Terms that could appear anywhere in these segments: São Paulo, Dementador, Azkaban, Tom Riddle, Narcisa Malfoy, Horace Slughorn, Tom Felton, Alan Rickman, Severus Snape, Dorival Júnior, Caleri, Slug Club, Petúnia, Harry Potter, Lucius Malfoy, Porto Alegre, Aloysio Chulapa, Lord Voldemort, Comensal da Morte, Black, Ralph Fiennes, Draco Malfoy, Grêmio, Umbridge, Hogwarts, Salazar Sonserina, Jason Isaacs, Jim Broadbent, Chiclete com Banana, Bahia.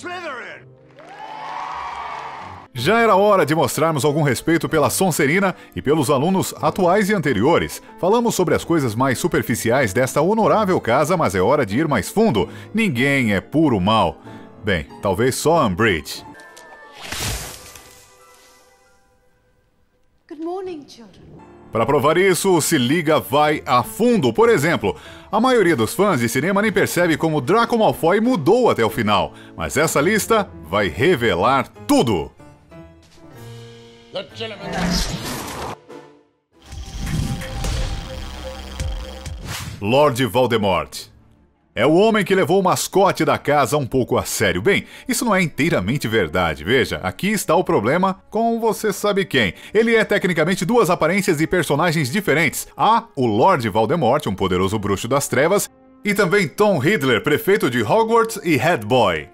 Slytherin! Já era hora de mostrarmos algum respeito pela Sonserina e pelos alunos atuais e anteriores. Falamos sobre as coisas mais superficiais desta honorável casa, mas é hora de ir mais fundo. Ninguém é puro mal. Bem, talvez só Umbridge. Good morning, children. Para provar isso, o Se Liga vai a fundo. Por exemplo, a maioria dos fãs de cinema nem percebe como Draco Malfoy mudou até o final, mas essa lista vai revelar tudo. Lord Voldemort é o homem que levou o mascote da casa um pouco a sério. Bem, isso não é inteiramente verdade. Veja, aqui está o problema com você sabe quem. Ele é tecnicamente duas aparências e personagens diferentes. Há o Lord Voldemort, um poderoso bruxo das trevas, e também Tom Riddle, prefeito de Hogwarts e Head Boy.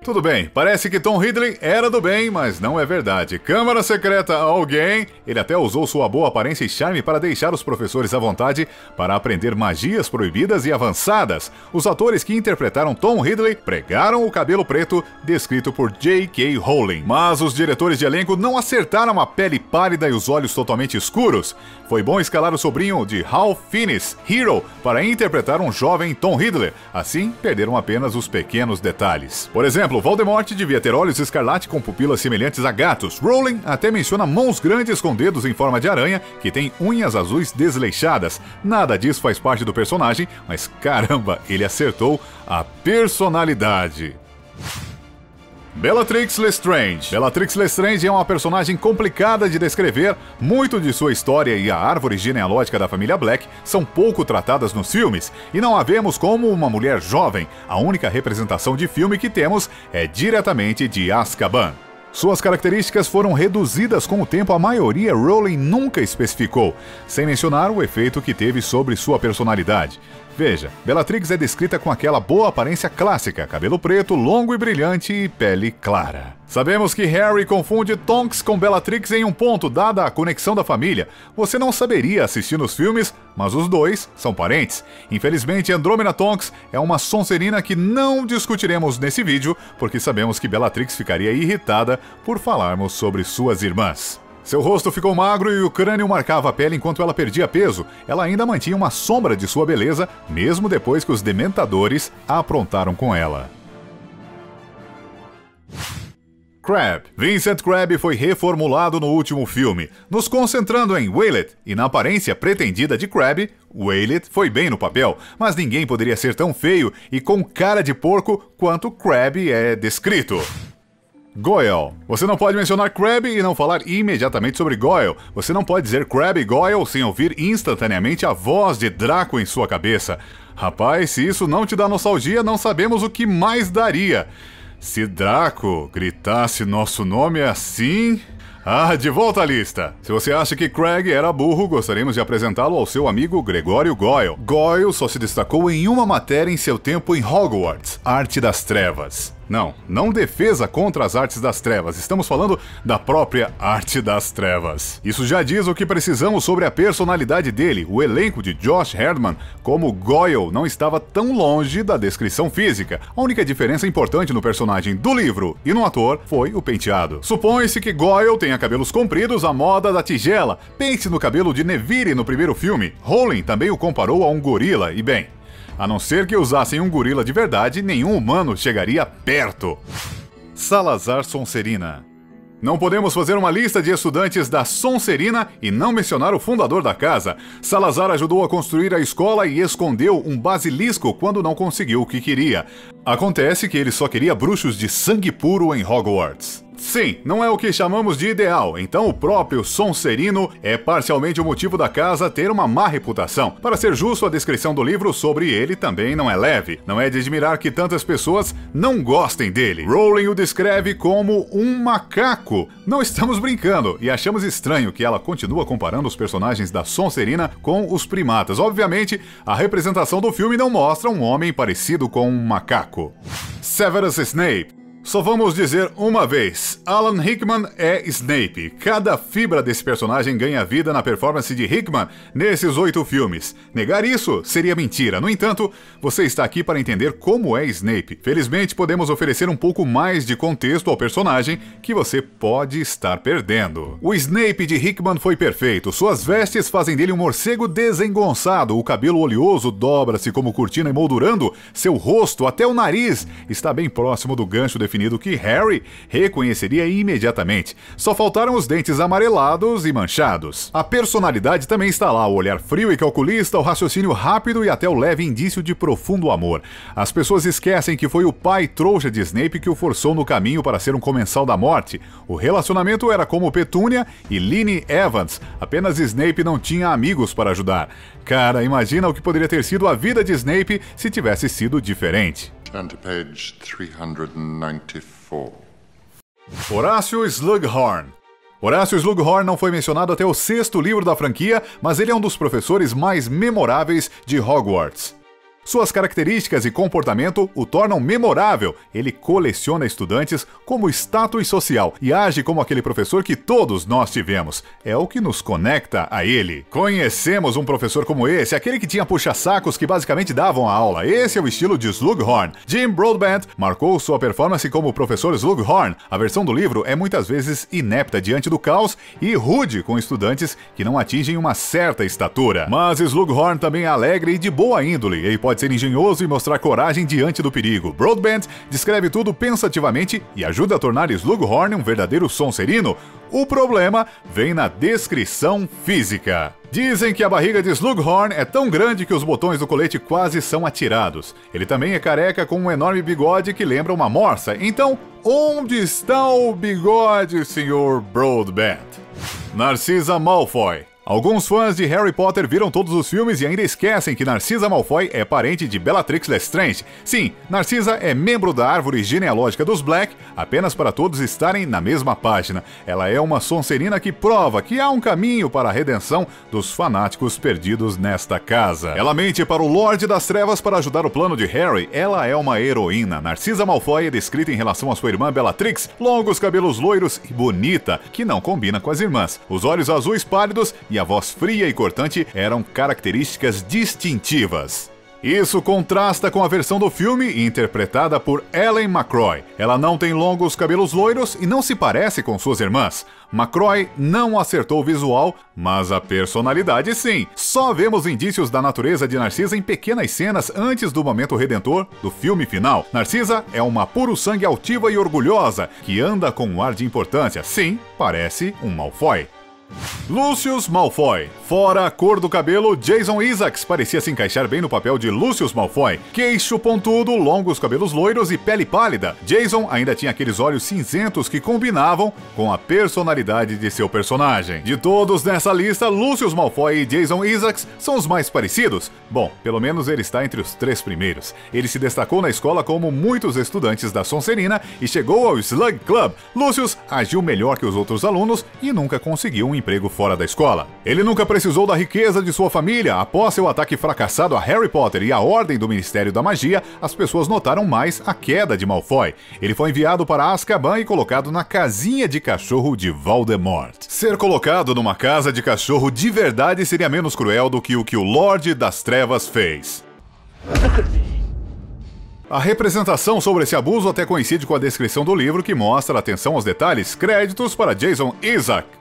Tudo bem, parece que Tom Riddle era do bem, mas não é verdade. Câmara secreta a alguém, ele até usou sua boa aparência e charme para deixar os professores à vontade para aprender magias proibidas e avançadas. Os atores que interpretaram Tom Riddle pregaram o cabelo preto, descrito por J.K. Rowling. Mas os diretores de elenco não acertaram a pele pálida e os olhos totalmente escuros. Foi bom escalar o sobrinho de Ralph Fiennes, Hero, para interpretar um jovem Tom Riddle. Assim, perderam apenas os pequenos detalhes. Por exemplo, Voldemort devia ter olhos escarlate com pupilas semelhantes a gatos. Rowling até menciona mãos grandes com dedos em forma de aranha que tem unhas azuis desleixadas. Nada disso faz parte do personagem, mas caramba, ele acertou a personalidade. Bellatrix Lestrange. Bellatrix Lestrange é uma personagem complicada de descrever. Muito de sua história e a árvore genealógica da família Black são pouco tratadas nos filmes, e não a vemos como uma mulher jovem. A única representação de filme que temos é diretamente de Azkaban. Suas características foram reduzidas com o tempo, a maioria Rowling nunca especificou, sem mencionar o efeito que teve sobre sua personalidade. Veja, Bellatrix é descrita com aquela boa aparência clássica, cabelo preto, longo e brilhante e pele clara. Sabemos que Harry confunde Tonks com Bellatrix em um ponto, dada a conexão da família. Você não saberia assistindo os filmes, mas os dois são parentes. Infelizmente, Andromeda Tonks é uma Sonserina que não discutiremos nesse vídeo, porque sabemos que Bellatrix ficaria irritada por falarmos sobre suas irmãs. Seu rosto ficou magro e o crânio marcava a pele enquanto ela perdia peso. Ela ainda mantinha uma sombra de sua beleza, mesmo depois que os dementadores aprontaram com ela. Crabbe. Vincent Crabbe foi reformulado no último filme. Nos concentrando em Waylett e na aparência pretendida de Crabbe, Waylett foi bem no papel, mas ninguém poderia ser tão feio e com cara de porco quanto Crabbe é descrito. Goyle. Você não pode mencionar Crabbe e não falar imediatamente sobre Goyle. Você não pode dizer Crabbe e Goyle sem ouvir instantaneamente a voz de Draco em sua cabeça. Rapaz, se isso não te dá nostalgia, não sabemos o que mais daria. Se Draco gritasse nosso nome assim... Ah, de volta à lista! Se você acha que Crabbe era burro, gostaríamos de apresentá-lo ao seu amigo Gregório Goyle. Goyle só se destacou em uma matéria em seu tempo em Hogwarts, Arte das Trevas. Não, não defesa contra as Artes das Trevas, estamos falando da própria Arte das Trevas. Isso já diz o que precisamos sobre a personalidade dele. O elenco de Josh Herdman como Goyle não estava tão longe da descrição física. A única diferença importante no personagem do livro e no ator foi o penteado. Supõe-se que Goyle tenha cabelos compridos à moda da tigela. Pense no cabelo de Neville no primeiro filme. Rowling também o comparou a um gorila e bem... A não ser que usassem um gorila de verdade, nenhum humano chegaria perto. Salazar Sonserina. Não podemos fazer uma lista de estudantes da Sonserina e não mencionar o fundador da casa. Salazar ajudou a construir a escola e escondeu um basilisco quando não conseguiu o que queria. Acontece que ele só queria bruxos de sangue puro em Hogwarts. Sim, não é o que chamamos de ideal, então o próprio Sonserino é parcialmente o motivo da casa ter uma má reputação. Para ser justo, a descrição do livro sobre ele também não é leve. Não é de admirar que tantas pessoas não gostem dele. Rowling o descreve como um macaco. Não estamos brincando, e achamos estranho que ela continua comparando os personagens da Sonserina com os primatas. Obviamente, a representação do filme não mostra um homem parecido com um macaco. Severus Snape. Só vamos dizer uma vez, Alan Rickman é Snape. Cada fibra desse personagem ganha vida na performance de Rickman nesses 8 filmes. Negar isso seria mentira. No entanto, você está aqui para entender como é Snape. Felizmente, podemos oferecer um pouco mais de contexto ao personagem que você pode estar perdendo. O Snape de Rickman foi perfeito. Suas vestes fazem dele um morcego desengonçado. O cabelo oleoso dobra-se como cortina emoldurando seu rosto até o nariz. Está bem próximo do gancho definido que Harry reconheceria imediatamente. Só faltaram os dentes amarelados e manchados. A personalidade também está lá, o olhar frio e calculista, o raciocínio rápido e até o leve indício de profundo amor. As pessoas esquecem que foi o pai trouxa de Snape que o forçou no caminho para ser um comensal da morte. O relacionamento era como Petúnia e Lily Evans, apenas Snape não tinha amigos para ajudar. Cara, imagina o que poderia ter sido a vida de Snape se tivesse sido diferente. Turn to page 394. Horácio Slughorn. Horácio Slughorn não foi mencionado até o 6º livro da franquia, mas ele é um dos professores mais memoráveis de Hogwarts. Suas características e comportamento o tornam memorável. Ele coleciona estudantes como status social e age como aquele professor que todos nós tivemos. É o que nos conecta a ele. Conhecemos um professor como esse, aquele que tinha puxa-sacos que basicamente davam a aula. Esse é o estilo de Slughorn. Jim Broadbent marcou sua performance como o professor Slughorn. A versão do livro é muitas vezes inepta diante do caos e rude com estudantes que não atingem uma certa estatura. Mas Slughorn também é alegre e de boa índole. Ele pode ser engenhoso e mostrar coragem diante do perigo. Broadbent descreve tudo pensativamente e ajuda a tornar Slughorn um verdadeiro sonserino. O problema vem na descrição física. Dizem que a barriga de Slughorn é tão grande que os botões do colete quase são atirados. Ele também é careca com um enorme bigode que lembra uma morsa. Então, onde está o bigode, Sr. Broadbent? Narcisa Malfoy. Alguns fãs de Harry Potter viram todos os filmes e ainda esquecem que Narcisa Malfoy é parente de Bellatrix Lestrange. Sim, Narcisa é membro da árvore genealógica dos Black, apenas para todos estarem na mesma página. Ela é uma sonserina que prova que há um caminho para a redenção dos fanáticos perdidos nesta casa. Ela mente para o Lorde das Trevas para ajudar o plano de Harry. Ela é uma heroína. Narcisa Malfoy é descrita em relação à sua irmã Bellatrix, longos cabelos loiros e bonita, que não combina com as irmãs. Os olhos azuis pálidos e a voz fria e cortante eram características distintivas. Isso contrasta com a versão do filme interpretada por Ellen McCrory. Ela não tem longos cabelos loiros e não se parece com suas irmãs. McCrory não acertou o visual, mas a personalidade sim. Só vemos indícios da natureza de Narcisa em pequenas cenas antes do momento redentor do filme final. Narcisa é uma puro-sangue altiva e orgulhosa, que anda com um ar de importância. Sim, parece um Malfoy. Lucius Malfoy. Fora a cor do cabelo, Jason Isaacs parecia se encaixar bem no papel de Lucius Malfoy. Queixo pontudo, longos cabelos loiros e pele pálida. Jason ainda tinha aqueles olhos cinzentos que combinavam com a personalidade de seu personagem. De todos nessa lista, Lucius Malfoy e Jason Isaacs são os mais parecidos. Bom, pelo menos ele está entre os 3 primeiros. Ele se destacou na escola como muitos estudantes da Sonserina e chegou ao Slug Club. Lucius agiu melhor que os outros alunos e nunca conseguiu um emprego fora da escola. Ele nunca precisou da riqueza de sua família. Após seu ataque fracassado a Harry Potter e a Ordem do Ministério da Magia, as pessoas notaram mais a queda de Malfoy. Ele foi enviado para Azkaban e colocado na casinha de cachorro de Voldemort. Ser colocado numa casa de cachorro de verdade seria menos cruel do que o Lorde das Trevas fez. A representação sobre esse abuso até coincide com a descrição do livro, que mostra atenção aos detalhes. Créditos para Jason Isaacs.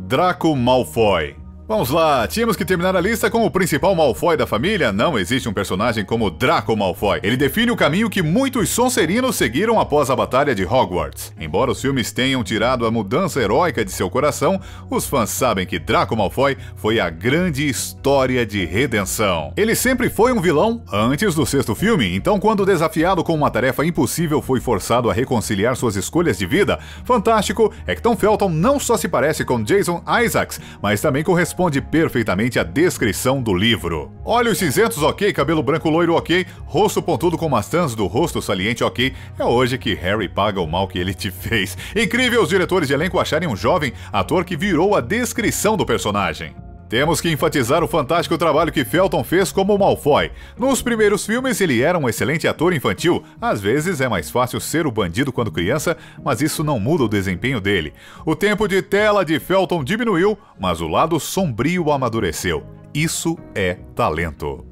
Draco Malfoy. Vamos lá, tínhamos que terminar a lista com o principal Malfoy da família. Não existe um personagem como Draco Malfoy. Ele define o caminho que muitos Sonserinos seguiram após a Batalha de Hogwarts. Embora os filmes tenham tirado a mudança heróica de seu coração, os fãs sabem que Draco Malfoy foi a grande história de redenção. Ele sempre foi um vilão antes do 6º filme, então quando desafiado com uma tarefa impossível foi forçado a reconciliar suas escolhas de vida. Fantástico é que Tom Felton não só se parece com Jason Isaacs, mas também corresponde perfeitamente à descrição do livro. Olhos cinzentos, ok. Cabelo branco loiro, ok. Rosto pontudo com maçãs do rosto saliente, ok. É hoje que Harry paga o mal que ele te fez. Incrível os diretores de elenco acharem um jovem ator que virou a descrição do personagem. Temos que enfatizar o fantástico trabalho que Felton fez como Malfoy. Nos primeiros filmes ele era um excelente ator infantil, às vezes é mais fácil ser o bandido quando criança, mas isso não muda o desempenho dele. O tempo de tela de Felton diminuiu, mas o lado sombrio amadureceu. Isso é talento.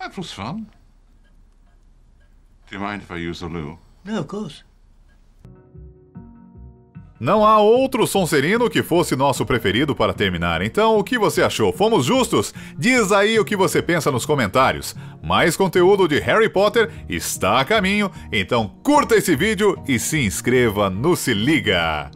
That was fun. Do you mind if I use the loo? No, of course. Não há outro Sonserino que fosse nosso preferido para terminar. Então, o que você achou? Fomos justos? Diz aí o que você pensa nos comentários. Mais conteúdo de Harry Potter está a caminho, então curta esse vídeo e se inscreva no Se Liga!